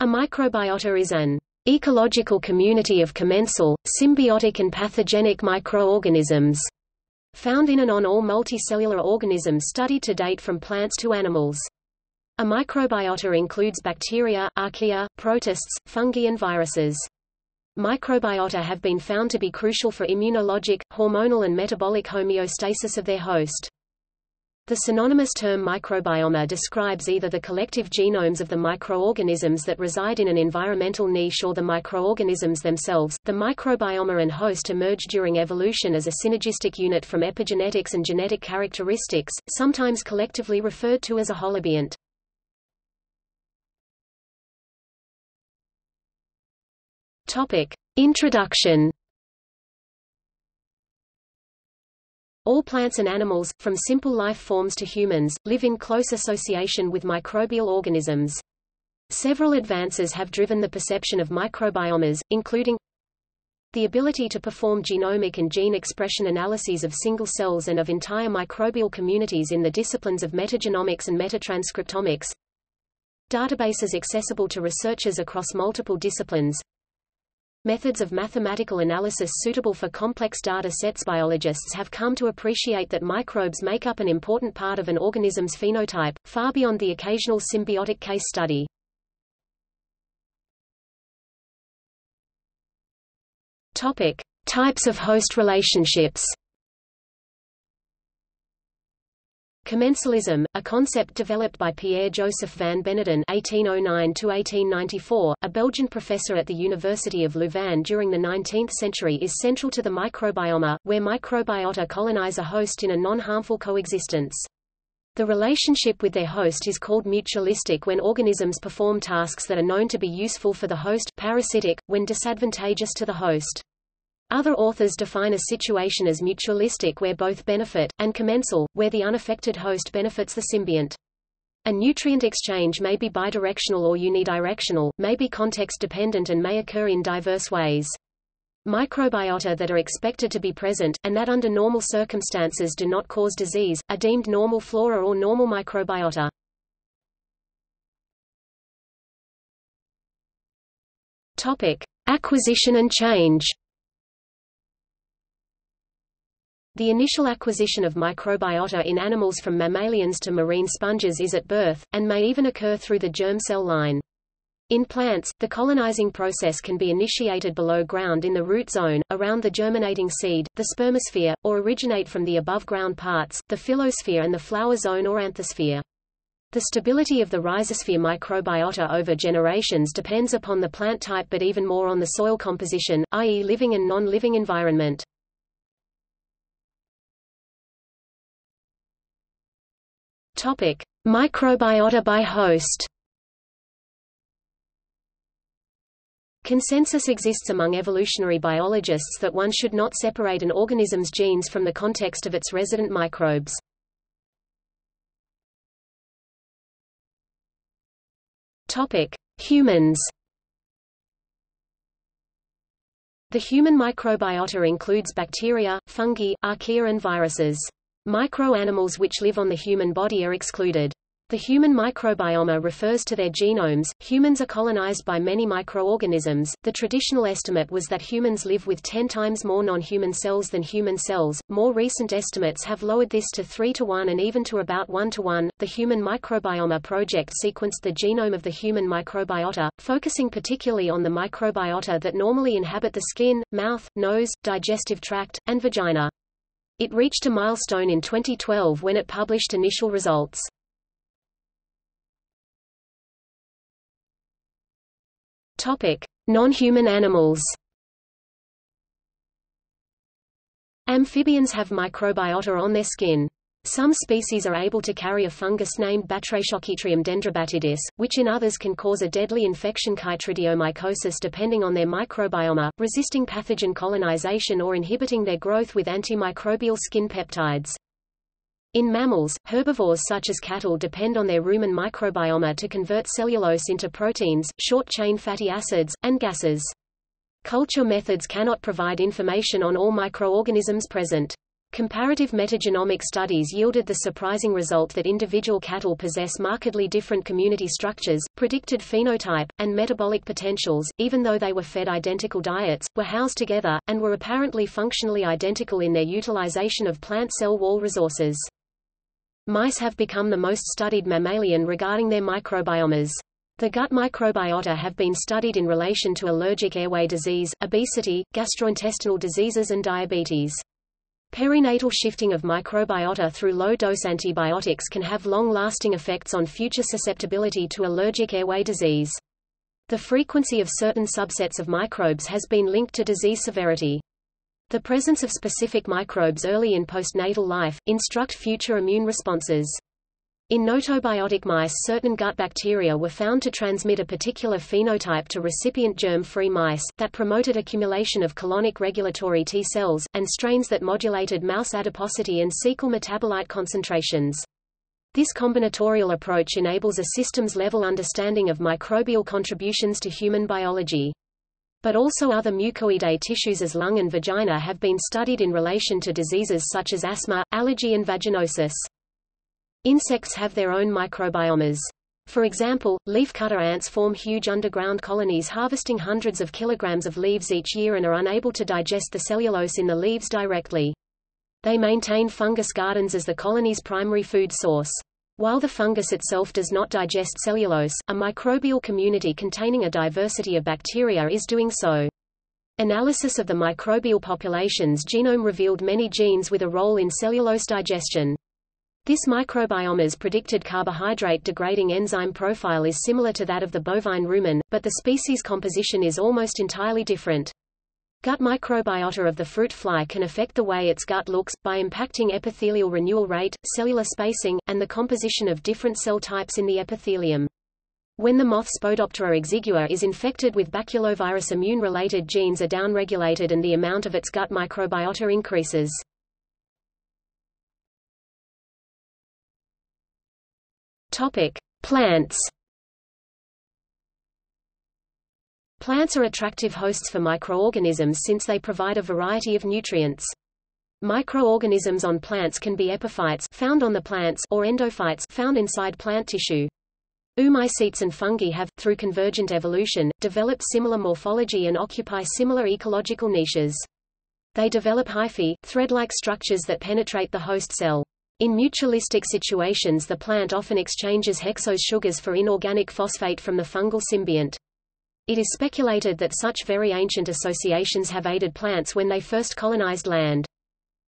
A microbiota is an ecological community of commensal, symbiotic and pathogenic microorganisms found in and on all multicellular organisms studied to date from plants to animals. A microbiota includes bacteria, archaea, protists, fungi and viruses. Microbiota have been found to be crucial for immunologic, hormonal and metabolic homeostasis of their host. The synonymous term microbiome describes either the collective genomes of the microorganisms that reside in an environmental niche or the microorganisms themselves. The microbiome and host emerged during evolution as a synergistic unit from epigenetics and genetic characteristics, sometimes collectively referred to as a holobiont. Topic: Introduction. All plants and animals, from simple life forms to humans, live in close association with microbial organisms. Several advances have driven the perception of microbiomes, including the ability to perform genomic and gene expression analyses of single cells and of entire microbial communities in the disciplines of metagenomics and metatranscriptomics, databases accessible to researchers across multiple disciplines, methods of mathematical analysis suitable for complex data sets. Biologists have come to appreciate that microbes make up an important part of an organism's phenotype, far beyond the occasional symbiotic case study. Topic: Types of host relationships. Commensalism, a concept developed by Pierre-Joseph van Beneden (1809–1894), a Belgian professor at the University of Louvain during the 19th century, is central to the microbiome, where microbiota colonize a host in a non-harmful coexistence. The relationship with their host is called mutualistic when organisms perform tasks that are known to be useful for the host, parasitic, when disadvantageous to the host. Other authors define a situation as mutualistic where both benefit, and commensal, where the unaffected host benefits the symbiont. A nutrient exchange may be bidirectional or unidirectional, may be context-dependent and may occur in diverse ways. Microbiota that are expected to be present, and that under normal circumstances do not cause disease, are deemed normal flora or normal microbiota. Topic: Acquisition and change. The initial acquisition of microbiota in animals from mammalians to marine sponges is at birth, and may even occur through the germ cell line. In plants, the colonizing process can be initiated below ground in the root zone, around the germinating seed, the spermosphere, or originate from the above-ground parts, the phyllosphere and the flower zone or anthosphere. The stability of the rhizosphere microbiota over generations depends upon the plant type but even more on the soil composition, i.e. living and non-living environment. Topic: Microbiota by host. Consensus exists among evolutionary biologists that one should not separate an organism's genes from the context of its resident microbes. Topic: Humans. The human microbiota includes bacteria, fungi, archaea and viruses. Microanimals which live on the human body are excluded. The human microbiome refers to their genomes. Humans are colonized by many microorganisms. The traditional estimate was that humans live with 10 times more non-human cells than human cells. More recent estimates have lowered this to 3:1 and even to about 1:1. The Human Microbiome Project sequenced the genome of the human microbiota, focusing particularly on the microbiota that normally inhabit the skin, mouth, nose, digestive tract, and vagina. It reached a milestone in 2012 when it published initial results. Topic: Non-human animals. Amphibians have microbiota on their skin. Some species are able to carry a fungus named Batrachochytrium dendrobatidis, which in others can cause a deadly infection, chytridiomycosis, depending on their microbiome, resisting pathogen colonization or inhibiting their growth with antimicrobial skin peptides. In mammals, herbivores such as cattle depend on their rumen microbiome to convert cellulose into proteins, short-chain fatty acids, and gases. Culture methods cannot provide information on all microorganisms present. Comparative metagenomic studies yielded the surprising result that individual cattle possess markedly different community structures, predicted phenotype, and metabolic potentials, even though they were fed identical diets, were housed together, and were apparently functionally identical in their utilization of plant cell wall resources. Mice have become the most studied mammalian regarding their microbiomas. The gut microbiota have been studied in relation to allergic airway disease, obesity, gastrointestinal diseases and diabetes. Perinatal shifting of microbiota through low-dose antibiotics can have long-lasting effects on future susceptibility to allergic airway disease. The frequency of certain subsets of microbes has been linked to disease severity. The presence of specific microbes early in postnatal life instruct future immune responses. In notobiotic mice, certain gut bacteria were found to transmit a particular phenotype to recipient germ-free mice, that promoted accumulation of colonic regulatory T cells, and strains that modulated mouse adiposity and cecal metabolite concentrations. This combinatorial approach enables a systems-level understanding of microbial contributions to human biology. But also other mucoidae tissues as lung and vagina have been studied in relation to diseases such as asthma, allergy and vaginosis. Insects have their own microbiomas. For example, leafcutter ants form huge underground colonies harvesting hundreds of kilograms of leaves each year and are unable to digest the cellulose in the leaves directly. They maintain fungus gardens as the colony's primary food source. While the fungus itself does not digest cellulose, a microbial community containing a diversity of bacteria is doing so. Analysis of the microbial population's genome revealed many genes with a role in cellulose digestion. This microbioma's predicted carbohydrate-degrading enzyme profile is similar to that of the bovine rumen, but the species composition is almost entirely different. Gut microbiota of the fruit fly can affect the way its gut looks, by impacting epithelial renewal rate, cellular spacing, and the composition of different cell types in the epithelium. When the moth Spodoptera exigua is infected with baculovirus, immune-related genes are downregulated and the amount of its gut microbiota increases. Plants. Plants are attractive hosts for microorganisms since they provide a variety of nutrients. Microorganisms on plants can be epiphytes found on the plants or endophytes found inside plant tissue. Oomycetes and fungi have, through convergent evolution, developed similar morphology and occupy similar ecological niches. They develop hyphae, thread-like structures that penetrate the host cell. In mutualistic situations, the plant often exchanges hexose sugars for inorganic phosphate from the fungal symbiont. It is speculated that such very ancient associations have aided plants when they first colonized land.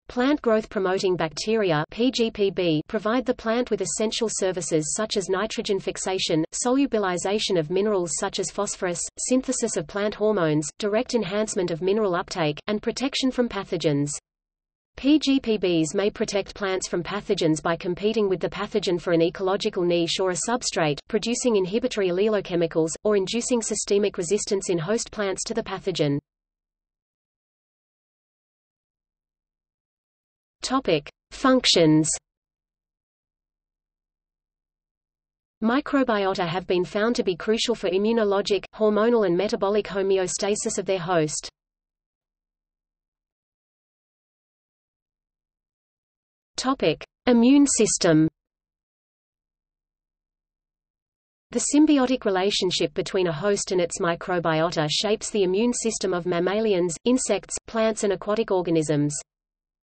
Plant growth-promoting bacteria (PGPB) provide the plant with essential services such as nitrogen fixation, solubilization of minerals such as phosphorus, synthesis of plant hormones, direct enhancement of mineral uptake, and protection from pathogens. PGPBs may protect plants from pathogens by competing with the pathogen for an ecological niche or a substrate, producing inhibitory allelochemicals, or inducing systemic resistance in host plants to the pathogen. Functions. Microbiota have been found to be crucial for immunologic, hormonal and metabolic homeostasis of their host. Immune system. The symbiotic relationship between a host and its microbiota shapes the immune system of mammalians, insects, plants and aquatic organisms.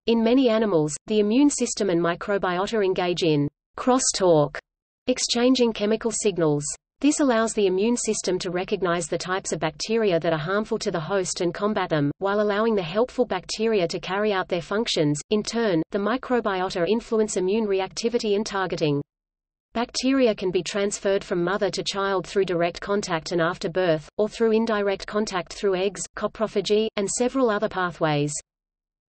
In many animals, the immune system and microbiota engage in crosstalk, exchanging chemical signals. This allows the immune system to recognize the types of bacteria that are harmful to the host and combat them, while allowing the helpful bacteria to carry out their functions. In turn, the microbiota influence immune reactivity and targeting. Bacteria can be transferred from mother to child through direct contact and after birth, or through indirect contact through eggs, coprophagy, and several other pathways.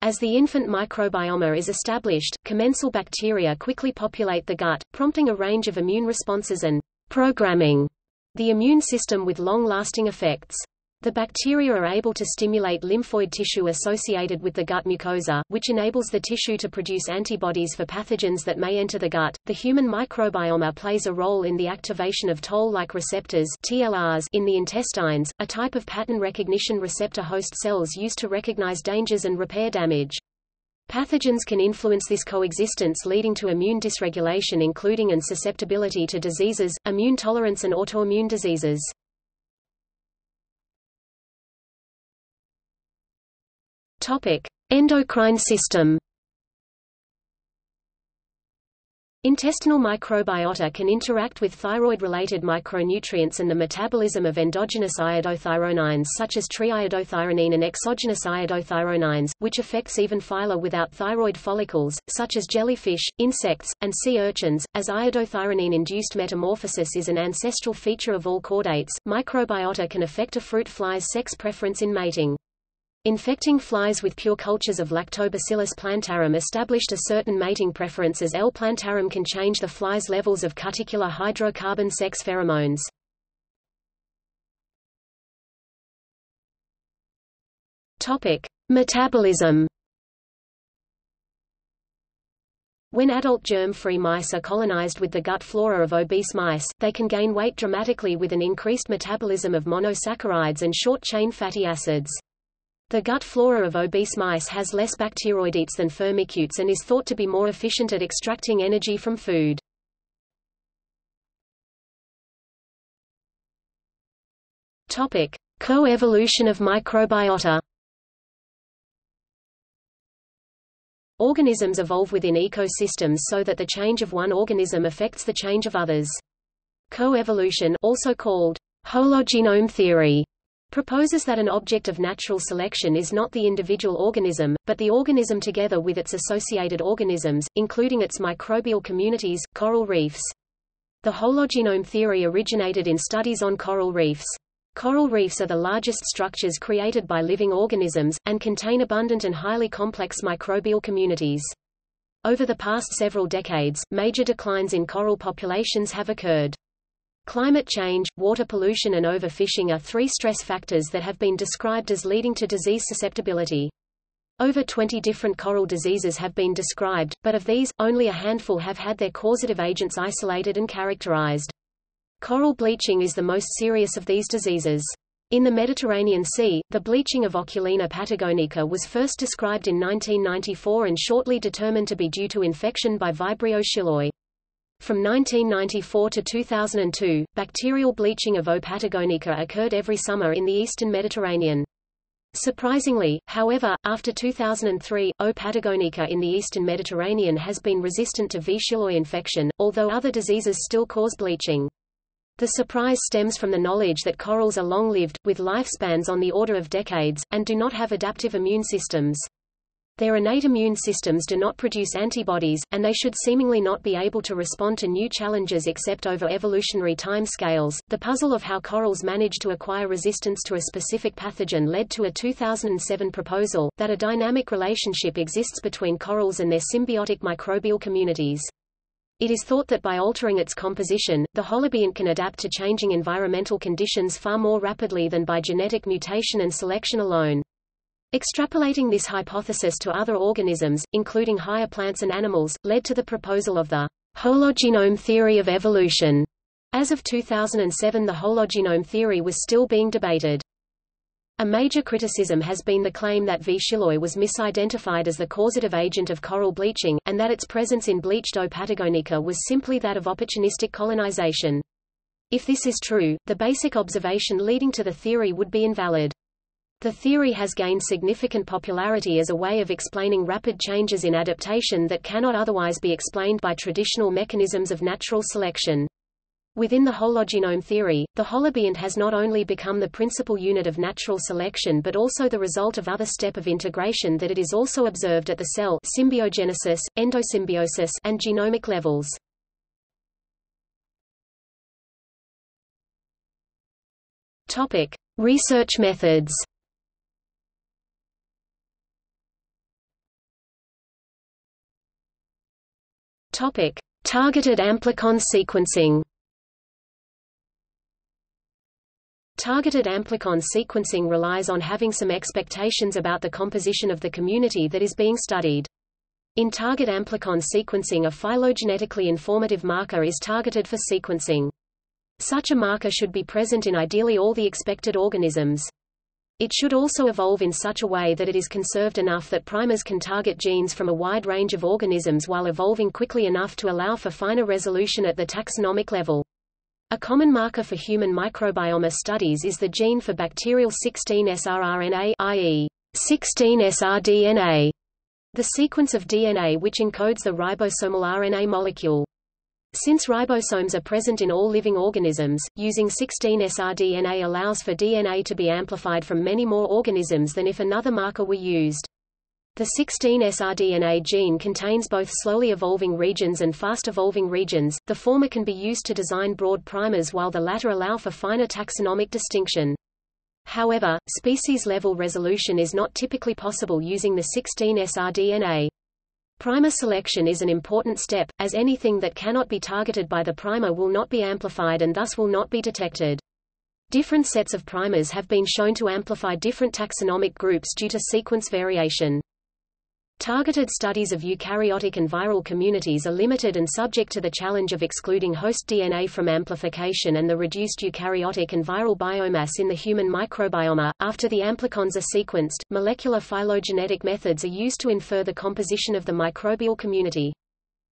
As the infant microbiome is established, commensal bacteria quickly populate the gut, prompting a range of immune responses and programming the immune system with long-lasting effects. The bacteria are able to stimulate lymphoid tissue associated with the gut mucosa, which enables the tissue to produce antibodies for pathogens that may enter the gut. The human microbiome plays a role in the activation of toll-like receptors (TLRs) in the intestines, a type of pattern recognition receptor host cells used to recognize dangers and repair damage. Pathogens can influence this coexistence, leading to immune dysregulation, including and susceptibility to diseases, immune tolerance and autoimmune diseases. Endocrine system. Intestinal microbiota can interact with thyroid-related micronutrients and the metabolism of endogenous iodothyronines such as triiodothyronine and exogenous iodothyronines, which affects even phyla without thyroid follicles, such as jellyfish, insects, and sea urchins. As iodothyronine-induced metamorphosis is an ancestral feature of all chordates, microbiota can affect a fruit fly's sex preference in mating. Infecting flies with pure cultures of Lactobacillus plantarum established a certain mating preference, as L. plantarum can change the fly's levels of particular hydrocarbon sex pheromones. Metabolism. When adult germ-free mice are colonized with the gut flora of obese mice, they can gain weight dramatically with an increased metabolism of monosaccharides and short-chain fatty acids. The gut flora of obese mice has less bacteroidetes than firmicutes and is thought to be more efficient at extracting energy from food. Co-evolution of microbiota. Organisms evolve within ecosystems so that the change of one organism affects the change of others. Co-evolution, also called hologenome theory, proposes that an object of natural selection is not the individual organism, but the organism together with its associated organisms, including its microbial communities, coral reefs. The hologenome theory originated in studies on coral reefs. Coral reefs are the largest structures created by living organisms, and contain abundant and highly complex microbial communities. Over the past several decades, major declines in coral populations have occurred. Climate change, water pollution and overfishing are three stress factors that have been described as leading to disease susceptibility. Over 20 different coral diseases have been described, but of these, only a handful have had their causative agents isolated and characterized. Coral bleaching is the most serious of these diseases. In the Mediterranean Sea, the bleaching of Oculina patagonica was first described in 1994 and shortly determined to be due to infection by Vibrio shiloi. From 1994 to 2002, bacterial bleaching of O. patagonica occurred every summer in the eastern Mediterranean. Surprisingly, however, after 2003, O. patagonica in the eastern Mediterranean has been resistant to V. shiloi infection, although other diseases still cause bleaching. The surprise stems from the knowledge that corals are long-lived, with lifespans on the order of decades, and do not have adaptive immune systems. Their innate immune systems do not produce antibodies, and they should seemingly not be able to respond to new challenges except over evolutionary time scales. The puzzle of how corals manage to acquire resistance to a specific pathogen led to a 2007 proposal that a dynamic relationship exists between corals and their symbiotic microbial communities. It is thought that by altering its composition, the holobiont can adapt to changing environmental conditions far more rapidly than by genetic mutation and selection alone. Extrapolating this hypothesis to other organisms, including higher plants and animals, led to the proposal of the hologenome theory of evolution. As of 2007, the hologenome theory was still being debated. A major criticism has been the claim that V. shiloi was misidentified as the causative agent of coral bleaching, and that its presence in bleached O. patagonica was simply that of opportunistic colonization. If this is true, the basic observation leading to the theory would be invalid. The theory has gained significant popularity as a way of explaining rapid changes in adaptation that cannot otherwise be explained by traditional mechanisms of natural selection. Within the hologenome theory, the holobiont has not only become the principal unit of natural selection but also the result of other step of integration that it is also observed at the cell symbiogenesis, endosymbiosis, and genomic levels. Research methods. Targeted amplicon sequencing. Targeted amplicon sequencing relies on having some expectations about the composition of the community that is being studied. In target amplicon sequencing, a phylogenetically informative marker is targeted for sequencing. Such a marker should be present in ideally all the expected organisms. It should also evolve in such a way that it is conserved enough that primers can target genes from a wide range of organisms while evolving quickly enough to allow for finer resolution at the taxonomic level. A common marker for human microbiome studies is the gene for bacterial 16S rRNA, i.e., 16S rDNA, the sequence of DNA which encodes the ribosomal RNA molecule. Since ribosomes are present in all living organisms, using 16S rDNA allows for DNA to be amplified from many more organisms than if another marker were used. The 16S rDNA gene contains both slowly evolving regions and fast evolving regions. The former can be used to design broad primers while the latter allow for finer taxonomic distinction. However, species-level resolution is not typically possible using the 16S rDNA. Primer selection is an important step, as anything that cannot be targeted by the primer will not be amplified and thus will not be detected. Different sets of primers have been shown to amplify different taxonomic groups due to sequence variation. Targeted studies of eukaryotic and viral communities are limited and subject to the challenge of excluding host DNA from amplification and the reduced eukaryotic and viral biomass in the human microbiome. After the amplicons are sequenced, molecular phylogenetic methods are used to infer the composition of the microbial community.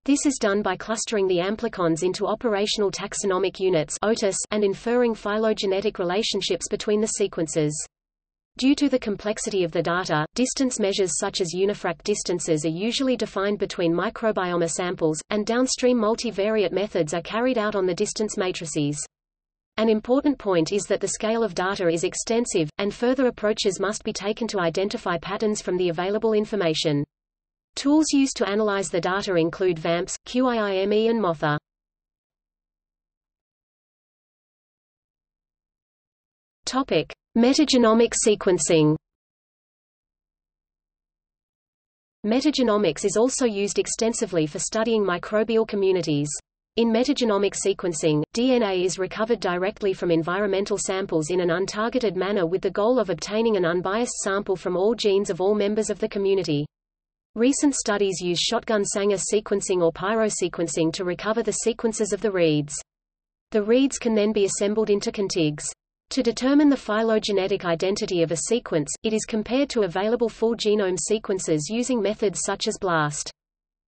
This is done by clustering the amplicons into operational taxonomic units and inferring phylogenetic relationships between the sequences. Due to the complexity of the data, distance measures such as UniFrac distances are usually defined between microbiome samples, and downstream multivariate methods are carried out on the distance matrices. An important point is that the scale of data is extensive, and further approaches must be taken to identify patterns from the available information. Tools used to analyze the data include VAMPS, QIIME and Mothur. Metagenomic sequencing. Metagenomics is also used extensively for studying microbial communities. In metagenomic sequencing, DNA is recovered directly from environmental samples in an untargeted manner with the goal of obtaining an unbiased sample from all genes of all members of the community. Recent studies use shotgun Sanger sequencing or pyrosequencing to recover the sequences of the reads. The reads can then be assembled into KEGGs. To determine the phylogenetic identity of a sequence, it is compared to available full genome sequences using methods such as BLAST.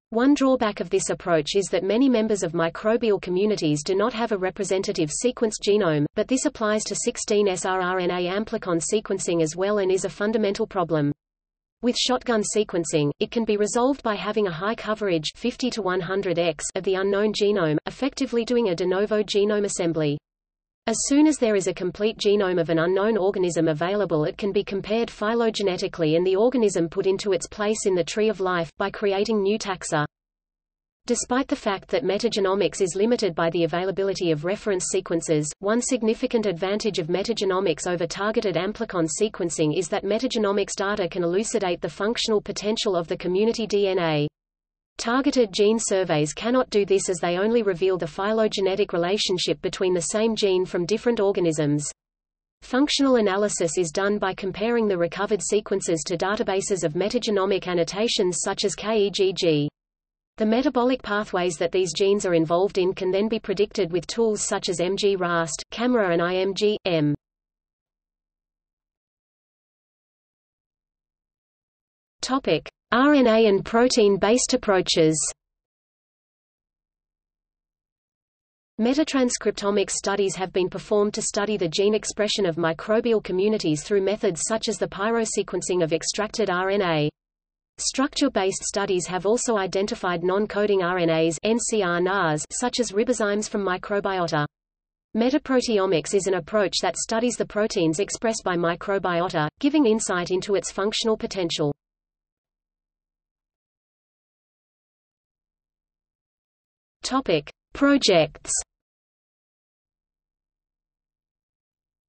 One drawback of this approach is that many members of microbial communities do not have a representative sequenced genome, but this applies to 16S rRNA amplicon sequencing as well and is a fundamental problem. With shotgun sequencing, it can be resolved by having a high coverage 50 to 100x of the unknown genome, effectively doing a de novo genome assembly. As soon as there is a complete genome of an unknown organism available, it can be compared phylogenetically and the organism put into its place in the tree of life, by creating new taxa. Despite the fact that metagenomics is limited by the availability of reference sequences, one significant advantage of metagenomics over targeted amplicon sequencing is that metagenomics data can elucidate the functional potential of the community DNA. Targeted gene surveys cannot do this as they only reveal the phylogenetic relationship between the same gene from different organisms. Functional analysis is done by comparing the recovered sequences to databases of metagenomic annotations such as KEGG. The metabolic pathways that these genes are involved in can then be predicted with tools such as MG RAST, CAMERA and IMG/M. RNA and protein-based approaches. Metatranscriptomics studies have been performed to study the gene expression of microbial communities through methods such as the pyrosequencing of extracted RNA. Structure-based studies have also identified non-coding RNAs (ncRNAs) such as ribozymes from microbiota. Metaproteomics is an approach that studies the proteins expressed by microbiota, giving insight into its functional potential. Projects.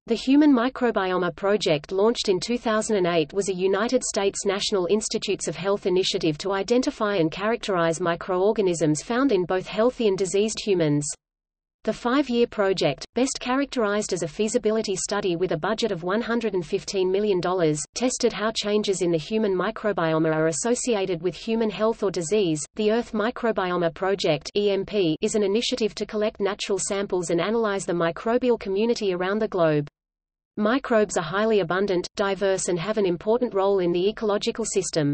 The Human Microbiome Project, launched in 2008, was a United States National Institutes of Health initiative to identify and characterize microorganisms found in both healthy and diseased humans. The five-year project, best characterized as a feasibility study with a budget of $115 million, tested how changes in the human microbiome are associated with human health or disease. The Earth Microbiome Project (EMP) is an initiative to collect natural samples and analyze the microbial community around the globe. Microbes are highly abundant, diverse and have an important role in the ecological system.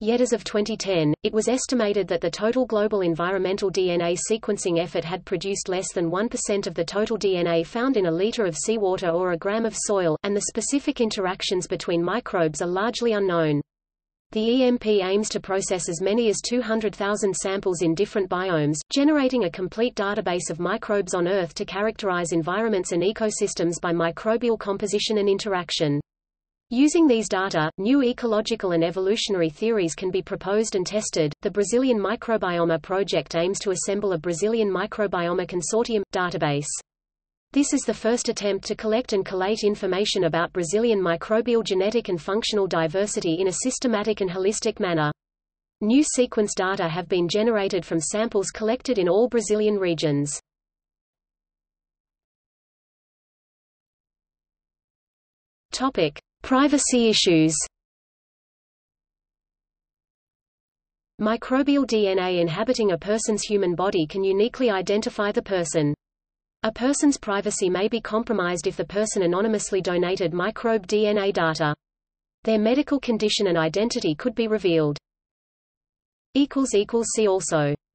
Yet as of 2010, it was estimated that the total global environmental DNA sequencing effort had produced less than 1% of the total DNA found in a liter of seawater or a gram of soil, and the specific interactions between microbes are largely unknown. The EMP aims to process as many as 200,000 samples in different biomes, generating a complete database of microbes on Earth to characterize environments and ecosystems by microbial composition and interaction. Using these data, new ecological and evolutionary theories can be proposed and tested. The Brazilian Microbiome Project aims to assemble a Brazilian Microbioma Consortium database. This is the first attempt to collect and collate information about Brazilian microbial genetic and functional diversity in a systematic and holistic manner. New sequence data have been generated from samples collected in all Brazilian regions. Topic: Privacy issues. Microbial DNA inhabiting a person's human body can uniquely identify the person. A person's privacy may be compromised if the person anonymously donated microbe DNA data. Their medical condition and identity could be revealed. See also